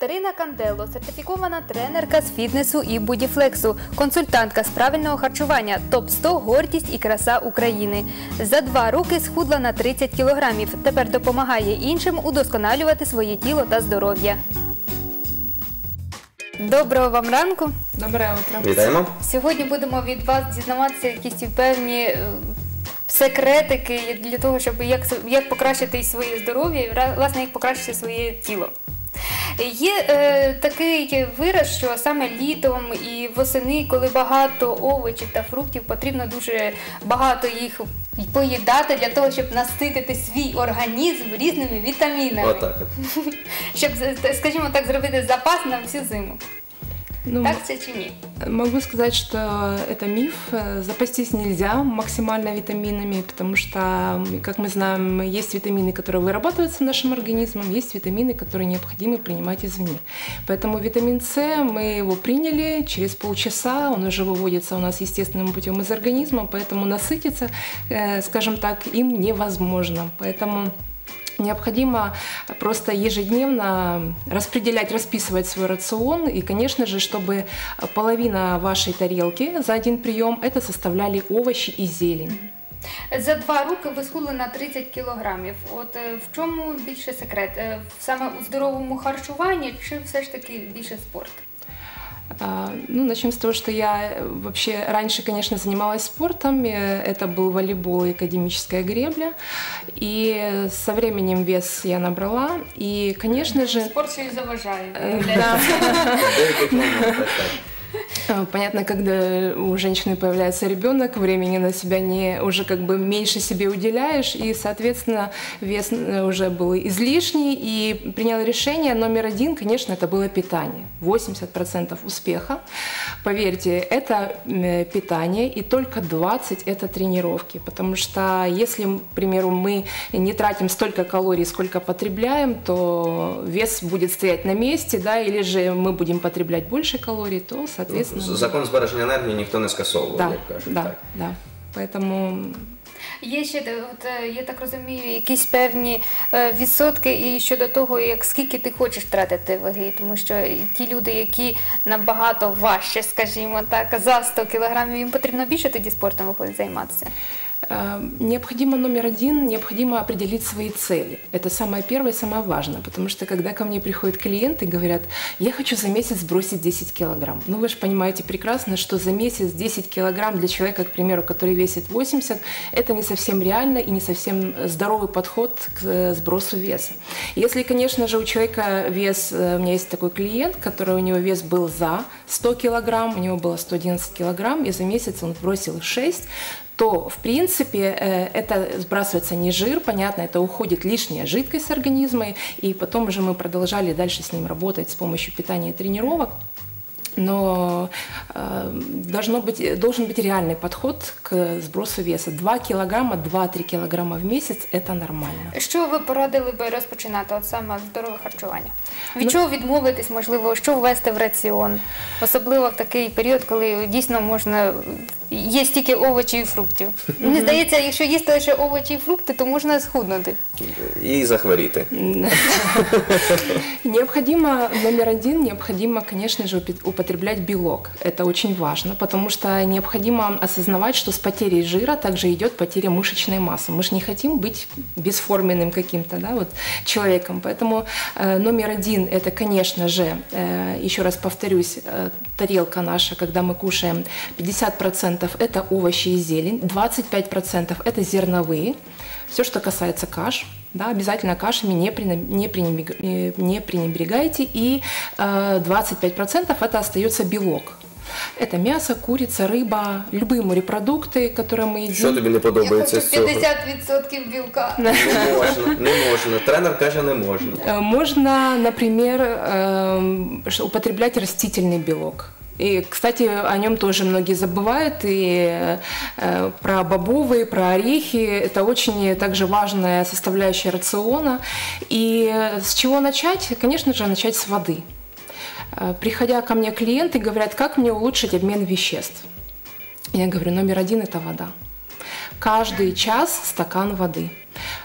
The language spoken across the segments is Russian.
Катерина Кандело – сертифікована тренерка з фітнесу і бодіфлексу, консультантка з правильного харчування, ТОП-100 «Гордість і краса України». За 2 роки схудла на 30 кілограмів, тепер допомагає іншим удосконалювати своє тіло та здоров'я. Доброго вам ранку. Доброе утро. Вітаємо. Сьогодні будемо від вас дізнаватися якісь певні секретики для того, щоб як покращити своє здоров'я і, власне, як покращити своє тіло. Є такий вираз, що саме літом і восени, коли багато овочів та фруктів, потрібно дуже багато їх поїдати для того, щоб наситити свій організм різними вітамінами. Отак. Щоб, скажімо так, зробити запас на всю зиму. Так це чи ні? Могу сказать, что это миф. Запастись нельзя максимально витаминами, потому что, как мы знаем, есть витамины, которые вырабатываются нашим организмом, есть витамины, которые необходимо принимать извне. Поэтому витамин С, мы его приняли, через полчаса он уже выводится у нас естественным путем из организма, поэтому насытиться, скажем так, им невозможно. Поэтому необходимо просто ежедневно распределять, расписывать свой рацион. И, конечно же, чтобы половина вашей тарелки за один прием это составляли овощи и зелень. За 2 роки ви схудли на 30 кілограмів. От в чому більше секрет? Саме у здоровому харчуванні чи все ж таки більше спорт? Ну, начнем с того, что я вообще раньше, конечно, занималась спортом. Это был волейбол и академическая гребля. И со временем вес я набрала. И, конечно же... Спорт все и заважает. Да. Понятно, когда у женщины появляется ребенок, времени на себя уже как бы меньше себе уделяешь, и, соответственно, вес уже был излишний, и приняла решение номер 1, конечно, это было питание. 80% успеха, поверьте, это питание, и только 20% это тренировки, потому что если, к примеру, мы не тратим столько калорий, сколько потребляем, то вес будет стоять на месте, да, или же мы будем потреблять больше калорий, то, соответственно... Закон сбережения энергии никто не скасовывал, да, я кажу, да, так. Да. Поэтому... Є ще, от, я так розумію, якісь певні відсотки і щодо того, скільки ти хочеш втратити ваги, тому що ті люди, які набагато важче, скажімо так, за 100 кілограмів, їм потрібно більше тоді спортом виходить займатися? Необходимо, номер 1, необходимо определить свои цели. Это самое первое, самое важное, потому что когда ко мне приходят клиенты и говорят, я хочу за месяц сбросить 10 килограмм. Ну вы же понимаете прекрасно, что за месяц 10 килограмм для человека, к примеру, который весит 80, это не совсем реально и не совсем здоровый подход к сбросу веса. Если, конечно же, у человека вес, у меня есть такой клиент, который у него вес был за 100 килограмм, у него было 111 килограмм, и за месяц он сбросил 6, то, в принципе, это сбрасывается не жир, понятно, это уходит лишняя жидкость с организма, и потом уже мы продолжали дальше с ним работать с помощью питания и тренировок. Но должен быть реальный подход к сбросу веса. 2 килограмма, 2-3 килограмма в месяц – это нормально. Що ви порадили би розпочинати от саме здорове харчування? Від чого відмовитись, можливо, що ввести в раціон? Особливо в такий період, коли дійсно можна є тільки овочі і фруктів. Мені здається, якщо їсти лише овочі і фрукти, то можна схуднути. І захворіти. Необходимо, номер 1, необходимо, конечно же, употреблять белок. Это очень важно, потому что необходимо осознавать, что с потерей жира также идет потеря мышечной массы. Мы же не хотим быть бесформенным каким-то, да, вот, человеком. Поэтому номер 1 – это, конечно же, еще раз повторюсь, тарелка наша, когда мы кушаем, 50% – это овощи и зелень, 25% – это зерновые, все, что касается каш. Да, обязательно кашами не пренебрегайте, и 25% это остается белок. Это мясо, курица, рыба, любые морепродукты, которые мы едим. Что тебе не подобается? Я хочу 50% белка. Не можно. Тренер каже, не можно. Можно, например, употреблять растительный белок. И, кстати, о нем тоже многие забывают, и про бобовые, про орехи. Это очень также важная составляющая рациона. И с чего начать? Конечно же, начать с воды. Приходя ко мне клиенты, говорят, как мне улучшить обмен веществ? Я говорю, номер 1 – это вода. Каждый час стакан воды.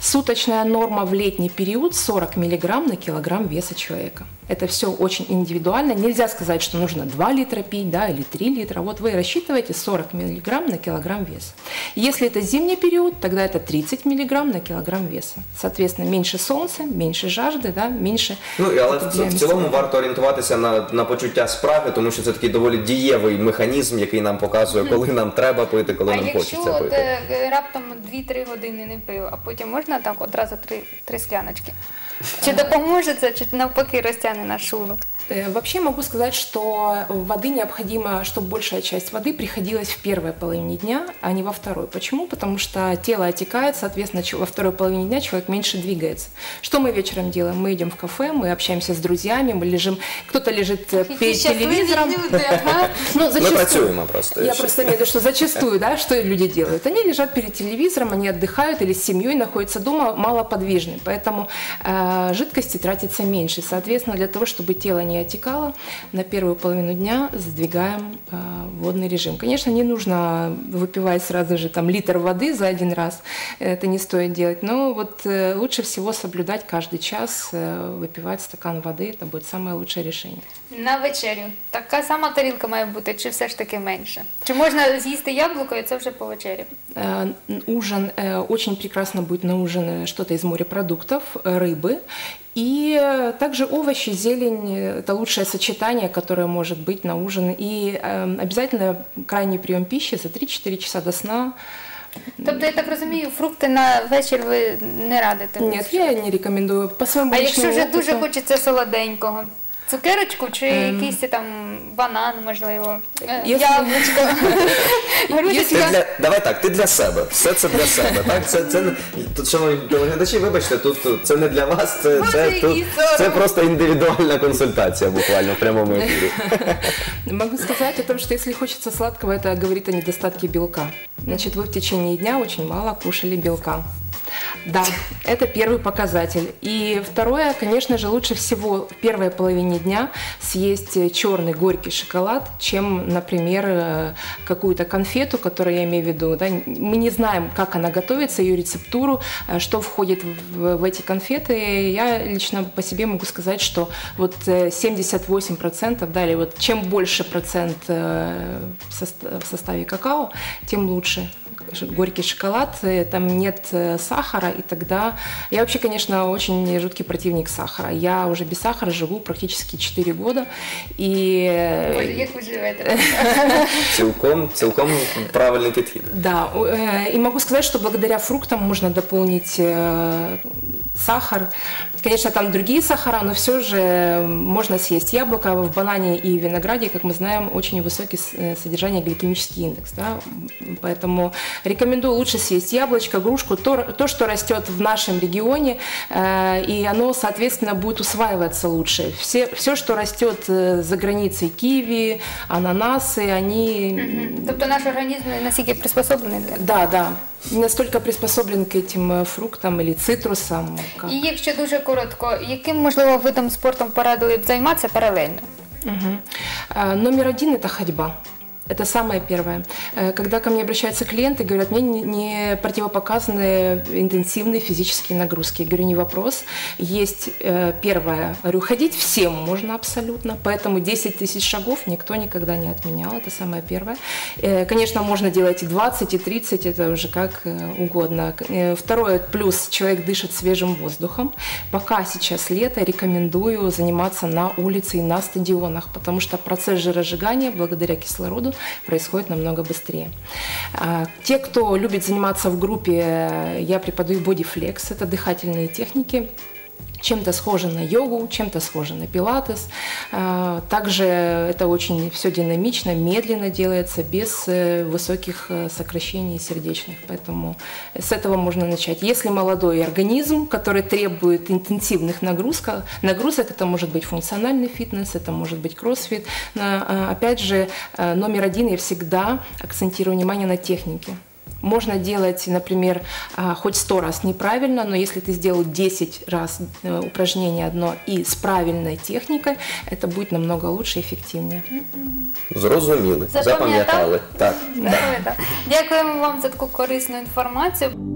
Суточная норма в летний период – 40 мг на килограмм веса человека. Это все очень индивидуально. Нельзя сказать, что нужно 2 литра пить, да, или 3 литра. Вот вы рассчитываете 40 мг на килограмм веса. Если это зимний период, тогда это 30 мг на килограмм веса. Соответственно, меньше солнца, меньше жажди, да, менше... Ну, але в цілому варто орієнтуватися на почуття спраги, тому що це такий доволі дієвий механізм, який нам показує, коли нам треба пити, коли нам хочеться пити. А якщо раптом 2-3 години не пив, а потім можна так одразу 3 скляночки? Чи допоможет, значит, навпаки, растяне наш шлунок? Вообще могу сказать, что воды необходимо, чтобы большая часть воды приходилась в первой половине дня, а не во второй. Почему? Потому что тело отекает, соответственно, во второй половине дня человек меньше двигается. Что мы вечером делаем? Мы идем в кафе, мы общаемся с друзьями, мы лежим, кто-то лежит перед телевизором. Ну, зачастую. Я просто имею в виду, что зачастую, да, что люди делают? Они лежат перед телевизором, они отдыхают или с семьей находятся дома, малоподвижны, поэтому жидкости тратится меньше. Соответственно, для того, чтобы тело не отекало, на первую половину дня сдвигаем водный режим. Конечно, не нужно выпивать сразу же там литр воды за один раз, это не стоит делать, но вот лучше всего соблюдать каждый час, выпивать стакан воды, это будет самое лучшее решение. На вечерю така сама тарілка має бути, чи все ж таки меньше? Чи можно съесть яблоко, и это уже по вечере? Ужин, очень прекрасно будет на ужин что-то из морепродуктов, рыбы. И также овощи, зелень – это лучшее сочетание, которое может быть на ужин. И обязательно крайний прием пищи за 3-4 часа до сна. Тобто, я так розумію, фрукти на вечір ви не радите? Ні, я не рекомендую. По своєму а якщо вже опиту... дуже хочеться солоденького? Цукерочку чи якийсь там банан, можливо, яблучко? Давай так, ти для себе, все це для себе, так? Тут, шановні телеглядачі, вибачте, тут це не для вас, це просто індивідуальна консультація буквально в прямому ефірі. Могу сказати о том, що якщо хочеться сладкого, це говорить о недостатке білка. Значить, ви в течение дня очень мало кушали білка. Да, это первый показатель. И второе, конечно же, лучше всего в первой половине дня съесть черный горький шоколад, чем, например, какую-то конфету, которую я имею в виду. Да? Мы не знаем, как она готовится, ее рецептуру, что входит в эти конфеты. Я лично по себе могу сказать, что вот 78%, да, или вот чем больше процент в составе какао, тем лучше. Горький шоколад, там нет сахара, и тогда... Я вообще, конечно, очень жуткий противник сахара. Я уже без сахара живу практически 4 года, и... Ой, як ви живете? Целком правильный подход. Да, и могу сказать, что благодаря фруктам можно дополнить сахар. Конечно, там другие сахара, но все же можно съесть яблоко. В банане и винограде, как мы знаем, очень высокий содержание гликемический индекс, да? Поэтому... Рекомендую лучше съесть яблочко, грушку, то, что растет в нашем регионе, и оно, соответственно, будет усваиваться лучше. Все, что растет за границей, киви, ананасы, они... Угу. То есть наш организм настолько приспособлен для этого? Да, да. Настільки приспособлен к этим фруктам или цитрусам. Как... І якщо дуже коротко, яким, можливо, видом спорту порадили б займатися паралельно? Угу. Номер 1 – это ходьба. Это самое первое. Когда ко мне обращаются клиенты, говорят, мне не противопоказаны интенсивные физические нагрузки. Я говорю, не вопрос. Есть первое, говорю, ходить всем можно абсолютно, поэтому 10 тысяч шагов никто никогда не отменял. Это самое первое. Конечно, можно делать и 20, и 30, это уже как угодно. Второе, плюс человек дышит свежим воздухом. Пока сейчас лето, рекомендую заниматься на улице и на стадионах, потому что процесс жиросжигания благодаря кислороду происходит намного быстрее. Те, кто любит заниматься в группе, я преподаю бодіфлекс, это дыхательные техники. Чем-то схоже на йогу, чем-то схоже на пилатес. Также это очень все динамично, медленно делается, без высоких сокращений сердечных. Поэтому с этого можно начать. Если молодой организм, который требует интенсивных нагрузок, это может быть функциональный фитнес, это может быть кроссфит. Но, опять же, номер 1 я всегда акцентирую внимание на технике. Можно делать, например, хоть 100 раз неправильно, но если ты сделал 10 раз упражнение одно и с правильной техникой, это будет намного лучше и эффективнее. Зрозуміли, запам'ятали. Так. Дякуємо вам за таку корисну інформацію.